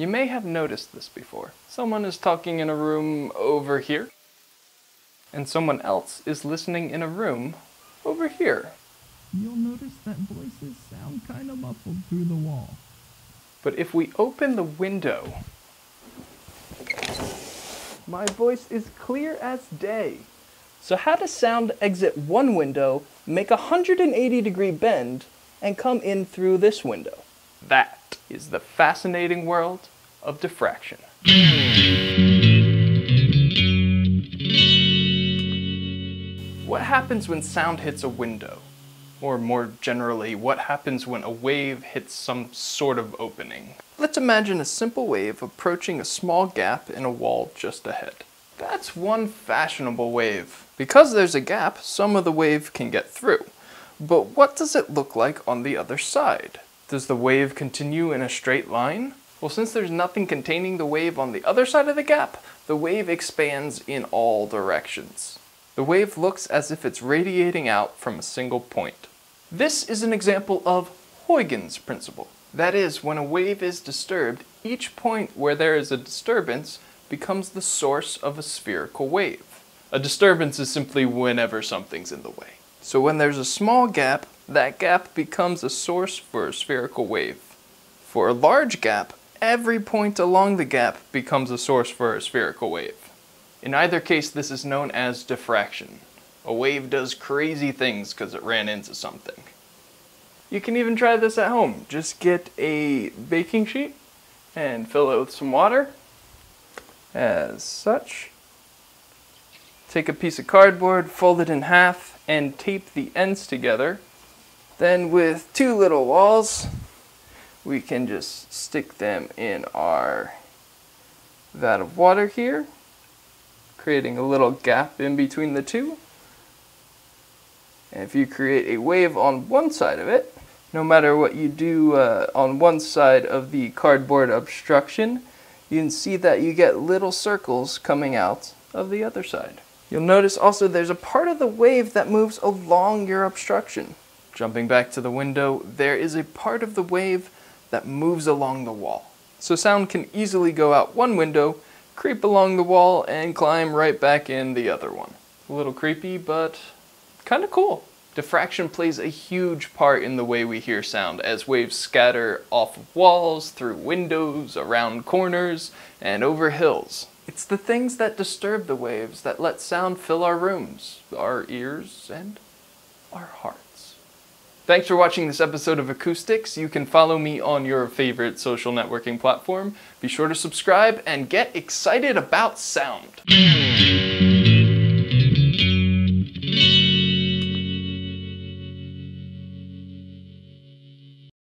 You may have noticed this before. Someone is talking in a room over here, and someone else is listening in a room over here. You'll notice that voices sound kind of muffled through the wall. But if we open the window, my voice is clear as day. So how does sound exit one window, make a 180-degree bend, and come in through this window? That is the fascinating world of diffraction. What happens when sound hits a window? Or more generally, what happens when a wave hits some sort of opening? Let's imagine a simple wave approaching a small gap in a wall just ahead. That's one fashionable wave. Because there's a gap, some of the wave can get through. But what does it look like on the other side? Does the wave continue in a straight line? Well, since there's nothing containing the wave on the other side of the gap, the wave expands in all directions. The wave looks as if it's radiating out from a single point. This is an example of Huygens' principle. That is, when a wave is disturbed, each point where there is a disturbance becomes the source of a spherical wave. A disturbance is simply whenever something's in the way. So when there's a small gap, that gap becomes a source for a spherical wave. For a large gap, every point along the gap becomes a source for a spherical wave. In either case, this is known as diffraction. A wave does crazy things because it ran into something. You can even try this at home. Just get a baking sheet and fill it with some water, as such. Take a piece of cardboard, fold it in half, and tape the ends together. Then with two little walls, we can just stick them in our vat of water here, creating a little gap in between the two. And if you create a wave on one side of it, no matter what you do on one side of the cardboard obstruction, you can see that you get little circles coming out of the other side. You'll notice also there's a part of the wave that moves along your obstruction. Jumping back to the window, there is a part of the wave that moves along the wall. So sound can easily go out one window, creep along the wall, and climb right back in the other one. A little creepy, but kind of cool. Diffraction plays a huge part in the way we hear sound, as waves scatter off of walls, through windows, around corners, and over hills. It's the things that disturb the waves that let sound fill our rooms, our ears, and our hearts. Thanks for watching this episode of Acoustics. You can follow me on your favorite social networking platform. Be sure to subscribe and get excited about sound.